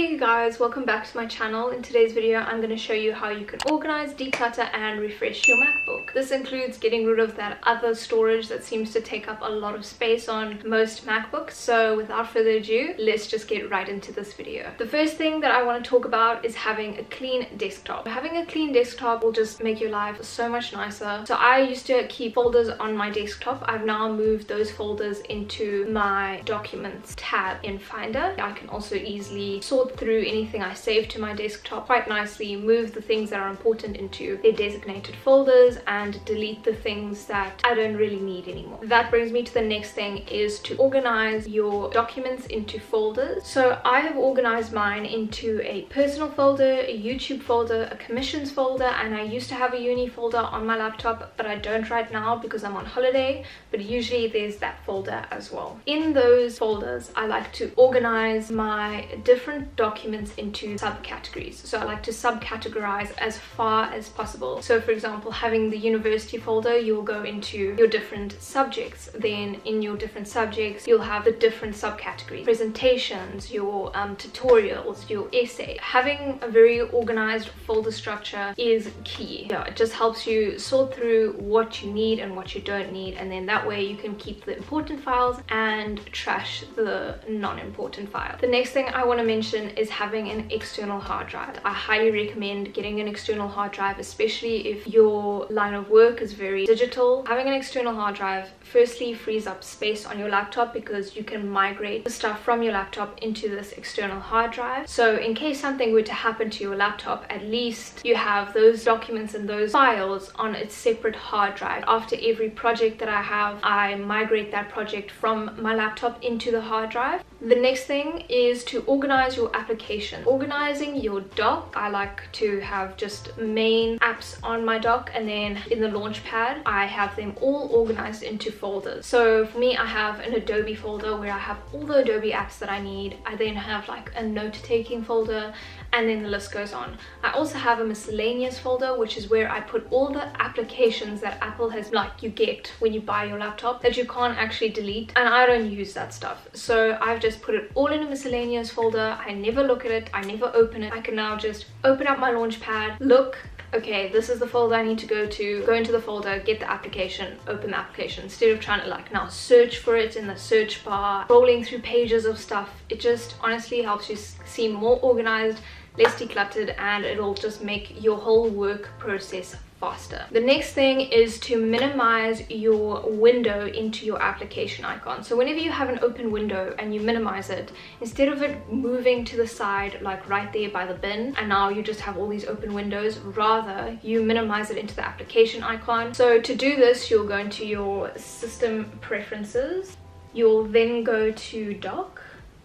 Hey you guys, welcome back to my channel. In today's video I'm going to show you how you can organize, declutter and refresh your MacBook. This includes getting rid of that other storage that seems to take up a lot of space on most MacBooks. So without further ado, let's just get right into this video. The first thing that I want to talk about is having a clean desktop. Having a clean desktop will just make your life so much nicer. So I used to keep folders on my desktop. I've now moved those folders into my documents tab in Finder. I can also easily sort through anything I save to my desktop quite nicely, move the things that are important into their designated folders and delete the things that I don't really need anymore. That brings me to the next thing, is to organize your documents into folders. So I have organized mine into a personal folder, a YouTube folder, a commissions folder, and I used to have a uni folder on my laptop, but I don't right now because I'm on holiday, but usually there's that folder as well. In those folders I like to organize my different documents into subcategories. So I like to subcategorize as far as possible. So for example, having the university folder, you'll go into your different subjects. Then in your different subjects, you'll have the different subcategories. Presentations, your tutorials, your essay. Having a very organized folder structure is key. You know, it just helps you sort through what you need and what you don't need. And then that way you can keep the important files and trash the non-important file. The next thing I want to mention is having an external hard drive. I highly recommend getting an external hard drive, especially if your line of work is very digital. Having an external hard drive firstly frees up space on your laptop because you can migrate the stuff from your laptop into this external hard drive. So in case something were to happen to your laptop, at least you have those documents and those files on a separate hard drive. After every project that I have, I migrate that project from my laptop into the hard drive. The next thing is to organize your application. Organizing your dock, I like to have just main apps on my dock, and then in the launch pad I have them all organized into folders. So for me, I have an Adobe folder where I have all the Adobe apps that I need. I then have like a note-taking folder, and then the list goes on. I also have a miscellaneous folder, which is where I put all the applications that Apple has, like you get when you buy your laptop, that you can't actually delete, and I don't use that stuff. So I've just put it all in a miscellaneous folder. I never look at it, I never open it. I can now just open up my launch pad, look, okay, this is the folder I need to go to, go into the folder, get the application, open the application, instead of trying to like now search for it in the search bar, rolling through pages of stuff. It just honestly helps you seem more organized, less decluttered, and it'll just make your whole work process faster. The next thing is to minimize your window into your application icon. So whenever you have an open window and you minimize it, instead of it moving to the side like right there by the bin, and now you just have all these open windows, rather you minimize it into the application icon. So to do this, you'll go into your system preferences, you'll then go to dock,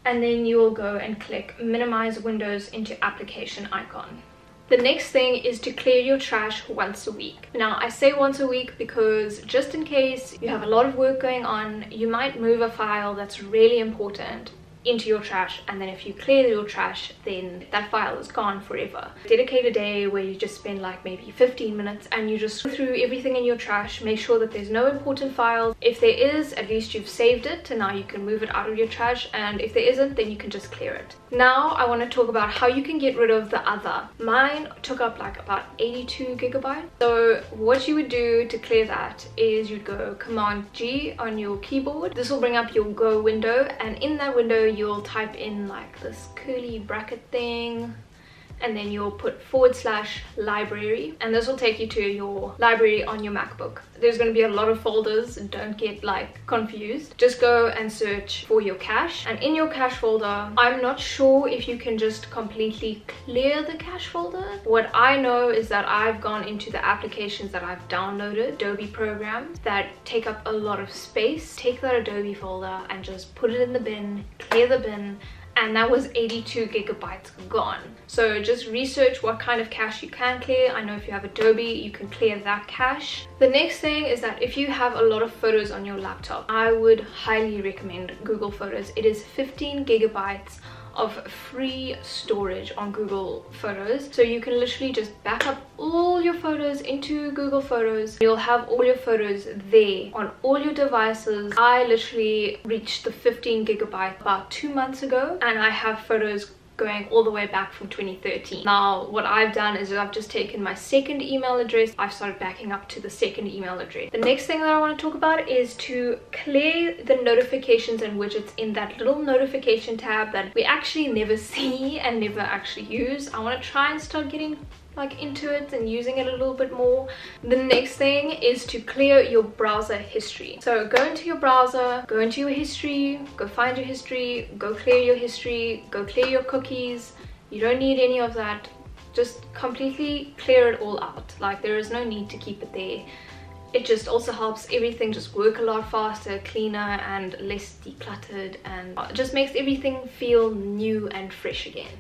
and then you will go and click minimize windows into application icon. The next thing is to clear your trash once a week. Now I say once a week because just in case you have a lot of work going on, you might move a file that's really important into your trash, and then if you clear your trash, then that file is gone forever. Dedicate a day where you just spend like maybe 15 minutes and you just go through everything in your trash, make sure that there's no important files. If there is, at least you've saved it and now you can move it out of your trash, and if there isn't, then you can just clear it. Now I want to talk about how you can get rid of the other. Mine took up like about 82 gigabytes. So what you would do to clear that is you'd go Command G on your keyboard. This will bring up your Go window, and in that window you'll type in like this curly bracket thing, and then you'll put /library, and this will take you to your library on your MacBook. There's going to be a lot of folders, don't get like confused. Just go and search for your cache, and in your cache folder, I'm not sure if you can just completely clear the cache folder. What I know is that I've gone into the applications that I've downloaded, Adobe programs that take up a lot of space. Take that Adobe folder and just put it in the bin, clear the bin, and that was 82 gigabytes gone. So just research what kind of cache you can clear. I know if you have Adobe, you can clear that cache. The next thing is that if you have a lot of photos on your laptop, I would highly recommend Google Photos. It is 15 gigabytes of free storage on Google Photos, so you can literally just back up all your photos into Google Photos. You'll have all your photos there on all your devices. I literally reached the 15 gigabyte about 2 months ago, and I have photos going all the way back from 2013. Now what I've done is I've just taken my second email address, I've started backing up to the second email address. The next thing that I want to talk about is to clear the notifications and widgets in that little notification tab that we actually never see and never actually use. I want to try and start getting like into it and using it a little bit more. The next thing is to clear your browser history. So go into your browser, go into your history, go find your history, go clear your history, go clear your cookies. You don't need any of that. Just completely clear it all out. Like, there is no need to keep it there. It just also helps everything just work a lot faster, cleaner and less decluttered, and just makes everything feel new and fresh again.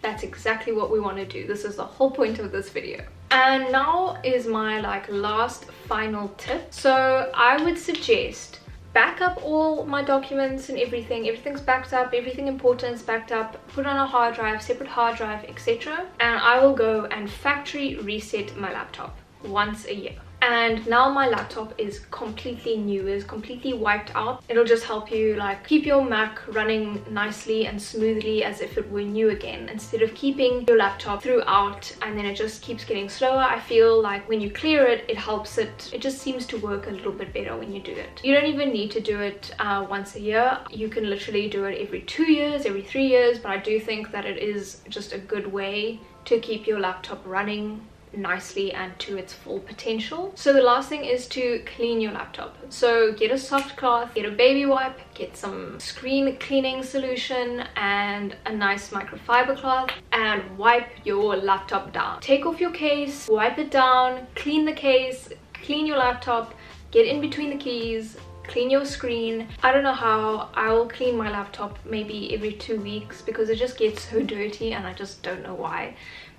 That's exactly what we want to do. This is the whole point of this video. And now is my last final tip. So I would suggest back up all my documents and everything. Everything's backed up, everything important is backed up. Put on a hard drive, separate hard drive, etc. And I will go and factory reset my laptop once a year. And now my laptop is completely new, is completely wiped out. It'll just help you keep your Mac running nicely and smoothly as if it were new again, instead of keeping your laptop throughout and then it just keeps getting slower. I feel like when you clear it, it helps it. It just seems to work a little bit better when you do it. You don't even need to do it once a year. You can literally do it every 2 years, every 3 years, but I do think that it is just a good way to keep your laptop running nicely and to its full potential. So the last thing is to clean your laptop. So get a soft cloth, get a baby wipe, get some screen cleaning solution and a nice microfiber cloth, and wipe your laptop down. Take off your case, wipe it down, clean the case, clean your laptop, get in between the keys, clean your screen. I don't know how. I will clean my laptop maybe every 2 weeks because it just gets so dirty and I just don't know why,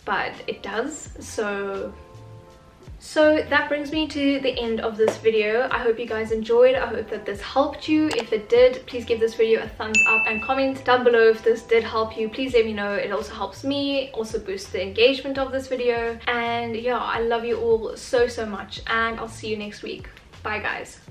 but it does. So that brings me to the end of this video. I hope you guys enjoyed. I hope that this helped you. If it did, please give this video a thumbs up and comment down below if this did help you. Please let me know. It also helps me, also boosts the engagement of this video. And yeah, I love you all so much and I'll see you next week. Bye guys.